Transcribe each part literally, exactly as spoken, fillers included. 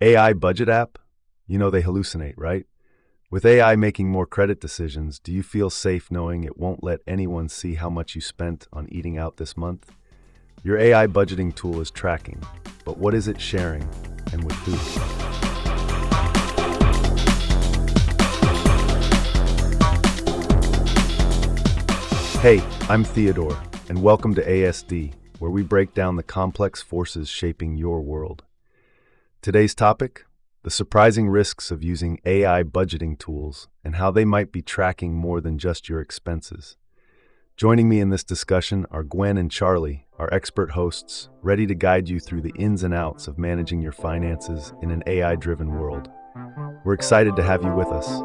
A I budget app? You know they hallucinate, right? With A I making more credit decisions, do you feel safe knowing it won't let anyone see how much you spent on eating out this month? Your A I budgeting tool is tracking, but what is it sharing and with who? Hey, I'm Theodore, and welcome to A S D, where we break down the complex forces shaping your world. Today's topic? The surprising risks of using A I budgeting tools and how they might be tracking more than just your expenses. Joining me in this discussion are Gwen and Charlie, our expert hosts, ready to guide you through the ins and outs of managing your finances in an A I-driven world. We're excited to have you with us.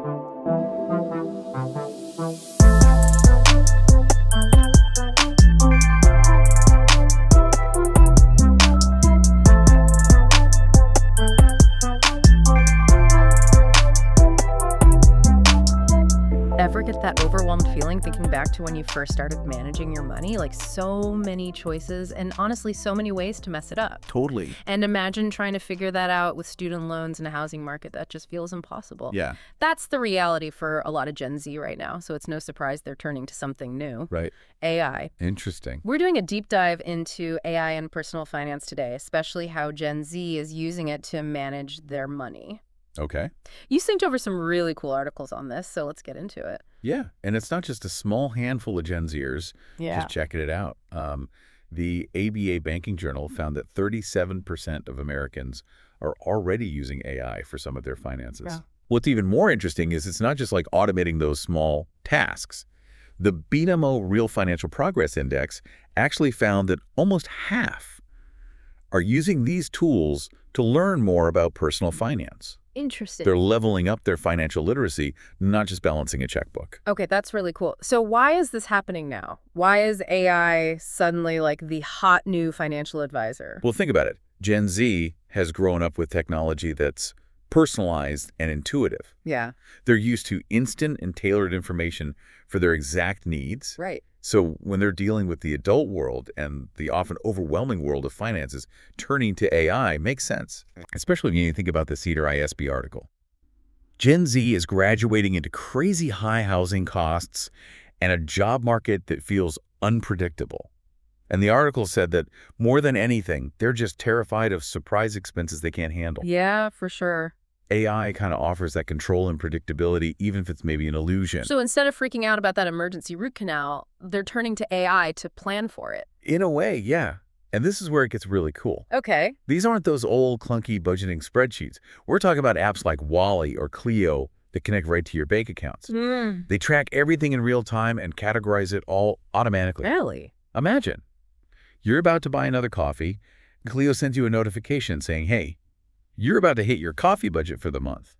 Ever get that overwhelmed feeling thinking back to when you first started managing your money? Like, so many choices and honestly so many ways to mess it up. Totally. And imagine trying to figure that out with student loans and a housing market that just feels impossible. Yeah. That's the reality for a lot of Gen Z right now, so it's no surprise they're turning to something new. Right. A I. Interesting. We're doing a deep dive into A I and personal finance today, especially how Gen Z is using it to manage their money. Okay. You synced over some really cool articles on this, so let's get into it. Yeah, and it's not just a small handful of Gen Zers yeah. just checking it out. Um, the A B A Banking Journal found that thirty-seven percent of Americans are already using A I for some of their finances. Yeah. What's even more interesting is it's not just like automating those small tasks. The B N M O Real Financial Progress Index actually found that almost half are using these tools to learn more about personal finance. Interesting. They're leveling up their financial literacy, not just balancing a checkbook. Okay, that's really cool. So why is this happening now? Why is A I suddenly like the hot new financial advisor? Well, think about it. Gen Z has grown up with technology that's personalized and intuitive. Yeah. They're used to instant and tailored information for their exact needs. Right. So when they're dealing with the adult world and the often overwhelming world of finances, turning to A I makes sense, especially when you think about the Cedar I S B article. Gen Z is graduating into crazy high housing costs and a job market that feels unpredictable. And the article said that more than anything, they're just terrified of surprise expenses they can't handle. Yeah, for sure. A I kind of offers that control and predictability, even if it's maybe an illusion. So instead of freaking out about that emergency root canal, they're turning to A I to plan for it. In a way, yeah. And this is where it gets really cool. Okay. These aren't those old clunky budgeting spreadsheets. We're talking about apps like Wally or Cleo that connect right to your bank accounts. Mm. They track everything in real time and categorize it all automatically. Really? Imagine. You're about to buy another coffee. Cleo sends you a notification saying, hey, you're about to hit your coffee budget for the month.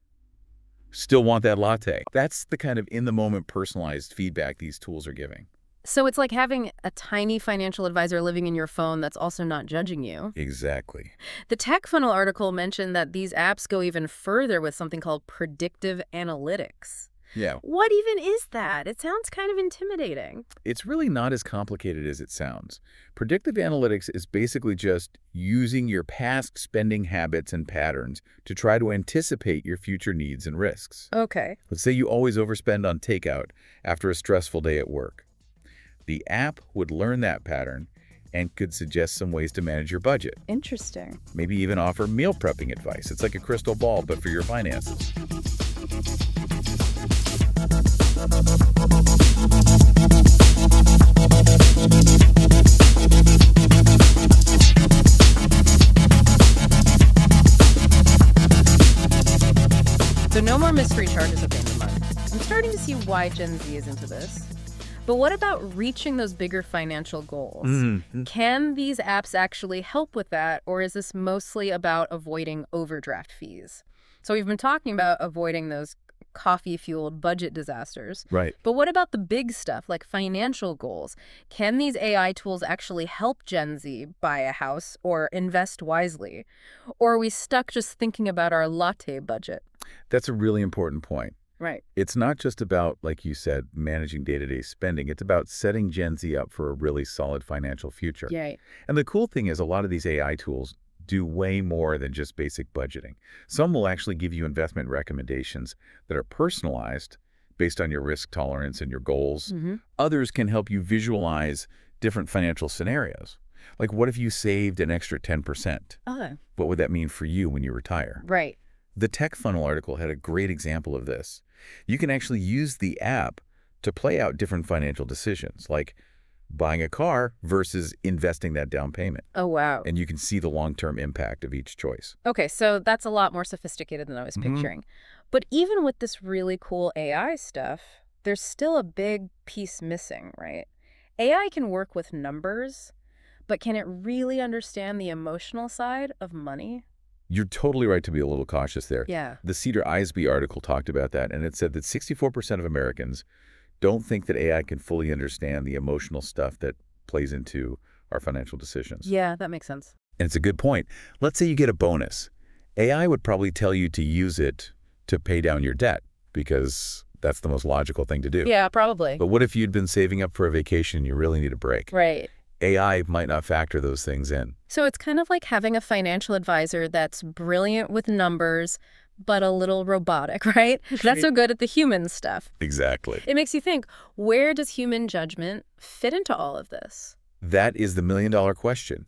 Still want that latte? That's the kind of in-the-moment personalized feedback these tools are giving. So it's like having a tiny financial advisor living in your phone that's also not judging you. Exactly. The Tech Funnel article mentioned that these apps go even further with something called predictive analytics. Yeah. What even is that? It sounds kind of intimidating. It's really not as complicated as it sounds. Predictive analytics is basically just using your past spending habits and patterns to try to anticipate your future needs and risks. Okay. Let's say you always overspend on takeout after a stressful day at work. The app would learn that pattern and could suggest some ways to manage your budget. Interesting. Maybe even offer meal prepping advice. It's like a crystal ball, but for your finances. So no more mystery charges at the end of the month. I'm starting to see why Gen Z is into this. But what about reaching those bigger financial goals? Mm-hmm. Can these apps actually help with that, or is this mostly about avoiding overdraft fees? So we've been talking about avoiding those coffee-fueled budget disasters. Right. But what about the big stuff, like financial goals? Can these A I tools actually help Gen Z buy a house or invest wisely? Or are we stuck just thinking about our latte budget? That's a really important point. Right. It's not just about, like you said, managing day-to-day spending. It's about setting Gen Z up for a really solid financial future. Right. And the cool thing is a lot of these A I tools do way more than just basic budgeting. Some will actually give you investment recommendations that are personalized based on your risk tolerance and your goals. Mm-hmm. Others can help you visualize different financial scenarios. Like, what if you saved an extra ten percent? Oh. What would that mean for you when you retire? Right. The Tech Funnel article had a great example of this. You can actually use the app to play out different financial decisions, like buying a car versus investing that down payment. Oh, wow. And you can see the long-term impact of each choice. Okay, so that's a lot more sophisticated than I was mm-hmm. picturing. But even with this really cool A I stuff, there's still a big piece missing, right? A I can work with numbers, but can it really understand the emotional side of money? You're totally right to be a little cautious there. Yeah. The Cedar I S B article talked about that, and it said that sixty-four percent of Americans don't think that A I can fully understand the emotional stuff that plays into our financial decisions. Yeah, that makes sense. And it's a good point. Let's say you get a bonus. A I would probably tell you to use it to pay down your debt because that's the most logical thing to do. Yeah, probably. But what if you'd been saving up for a vacation and you really need a break? Right. A I might not factor those things in. So it's kind of like having a financial advisor that's brilliant with numbers, but a little robotic, right? That's so good at the human stuff. Exactly. It makes you think, where does human judgment fit into all of this? That is the million-dollar question.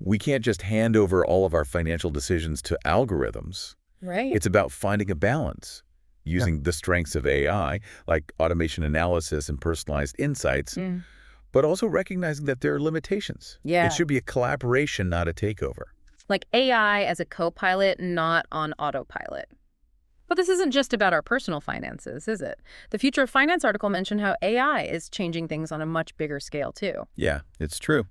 We can't just hand over all of our financial decisions to algorithms. Right. It's about finding a balance, using yeah. the strengths of A I, like automation analysis and personalized insights, mm. but also recognizing that there are limitations. Yeah. It should be a collaboration, not a takeover. Like A I as a co-pilot, not on autopilot. But this isn't just about our personal finances, is it? The Future of Finance article mentioned how A I is changing things on a much bigger scale, too. Yeah, it's true.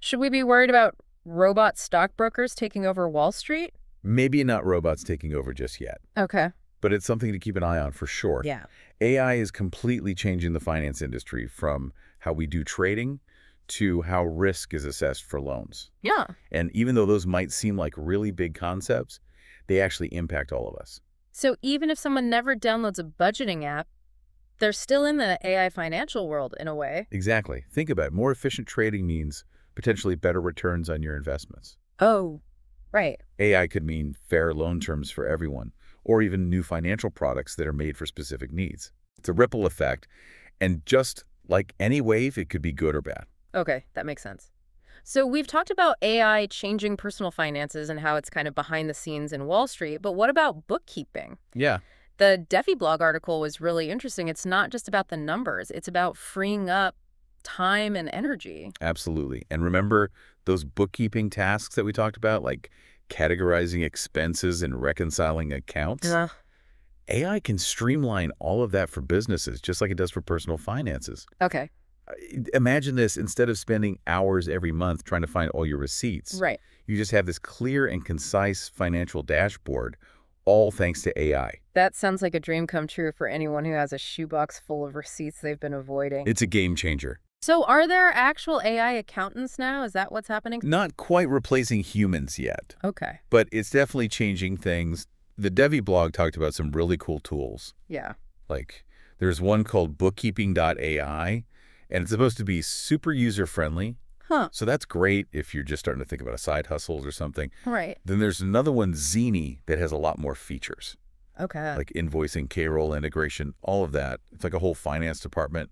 Should we be worried about robot stockbrokers taking over Wall Street? Maybe not robots taking over just yet. Okay. But it's something to keep an eye on for sure. Yeah. A I is completely changing the finance industry from how we do trading to how risk is assessed for loans. Yeah. And even though those might seem like really big concepts, they actually impact all of us. So even if someone never downloads a budgeting app, they're still in the A I financial world in a way. Exactly. Think about it. More efficient trading means potentially better returns on your investments. Oh, right. A I could mean fair loan terms for everyone, or even new financial products that are made for specific needs. It's a ripple effect. And just like any wave, it could be good or bad. Okay, that makes sense. So we've talked about A I changing personal finances and how it's kind of behind the scenes in Wall Street, but what about bookkeeping? Yeah. The Devvy blog article was really interesting. It's not just about the numbers. It's about freeing up time and energy. Absolutely. And remember those bookkeeping tasks that we talked about, like categorizing expenses and reconciling accounts? Uh. A I can streamline all of that for businesses, just like it does for personal finances. Okay. Imagine this, instead of spending hours every month trying to find all your receipts, right? You just have this clear and concise financial dashboard, all thanks to A I. That sounds like a dream come true for anyone who has a shoebox full of receipts they've been avoiding. It's a game changer. So are there actual A I accountants now? Is that what's happening? Not quite replacing humans yet. Okay. But it's definitely changing things. The Devvy blog talked about some really cool tools. Yeah. Like there's one called bookkeeping dot A I. And it's supposed to be super user-friendly. Huh. So that's great if you're just starting to think about a side hustle or something. Right. Then there's another one, Zeni, that has a lot more features. Okay. Like invoicing, payroll integration, all of that. It's like a whole finance department,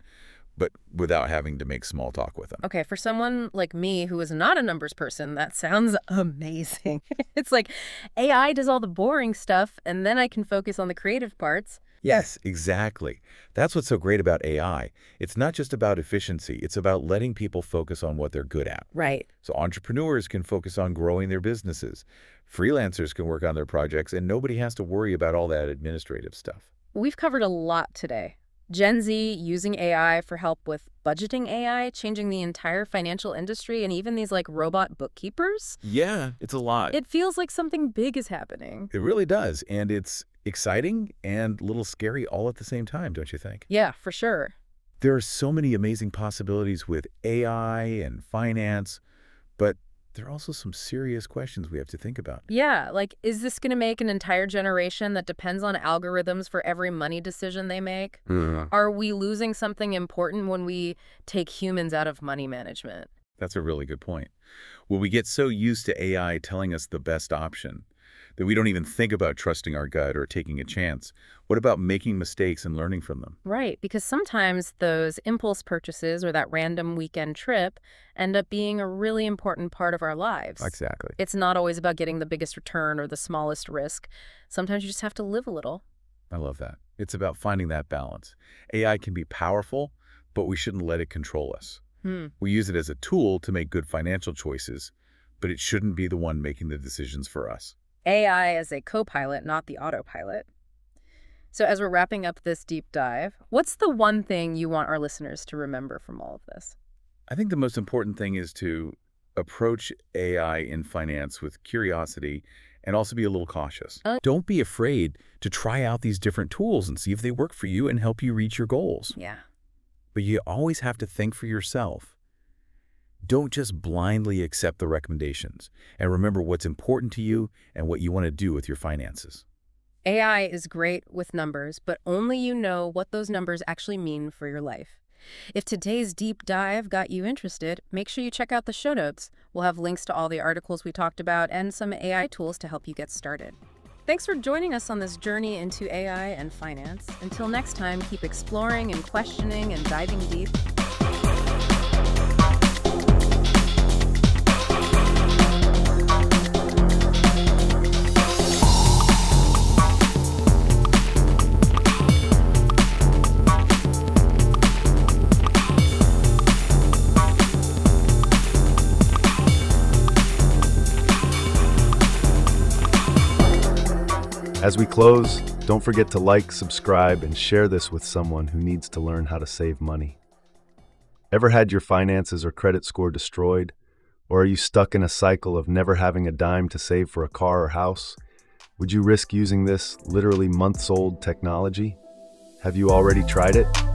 but without having to make small talk with them. Okay, for someone like me who is not a numbers person, that sounds amazing. It's like A I does all the boring stuff, and then I can focus on the creative parts. Yes, exactly. That's what's so great about A I. It's not just about efficiency. It's about letting people focus on what they're good at. Right. So entrepreneurs can focus on growing their businesses. Freelancers can work on their projects, and nobody has to worry about all that administrative stuff. We've covered a lot today. Gen Z using A I for help with budgeting A I, changing the entire financial industry, and even these like robot bookkeepers. Yeah, it's a lot. It feels like something big is happening. It really does. And it's exciting and a little scary all at the same time, don't you think? Yeah, for sure. There are so many amazing possibilities with A I and finance, but there are also some serious questions we have to think about. Yeah, like, is this going to make an entire generation that depends on algorithms for every money decision they make? Mm-hmm. Are we losing something important when we take humans out of money management? That's a really good point. Well, we get so used to A I telling us the best option that we don't even think about trusting our gut or taking a chance. What about making mistakes and learning from them? Right, because sometimes those impulse purchases or that random weekend trip end up being a really important part of our lives. Exactly. It's not always about getting the biggest return or the smallest risk. Sometimes you just have to live a little. I love that. It's about finding that balance. A I can be powerful, but we shouldn't let it control us. Hmm. We use it as a tool to make good financial choices, but it shouldn't be the one making the decisions for us. A I as a co-pilot, not the autopilot. So as we're wrapping up this deep dive, what's the one thing you want our listeners to remember from all of this? I think the most important thing is to approach A I in finance with curiosity and also be a little cautious. Uh, Don't be afraid to try out these different tools and see if they work for you and help you reach your goals. Yeah. But you always have to think for yourself. Don't just blindly accept the recommendations, and remember what's important to you and what you want to do with your finances. A I is great with numbers, but only you know what those numbers actually mean for your life. If today's deep dive got you interested, make sure you check out the show notes. We'll have links to all the articles we talked about and some A I tools to help you get started. Thanks for joining us on this journey into A I and finance. Until next time, keep exploring and questioning and diving deep. As we close, don't forget to like, subscribe, and share this with someone who needs to learn how to save money. Ever had your finances or credit score destroyed? Or are you stuck in a cycle of never having a dime to save for a car or house? Would you risk using this literally months-old technology? Have you already tried it?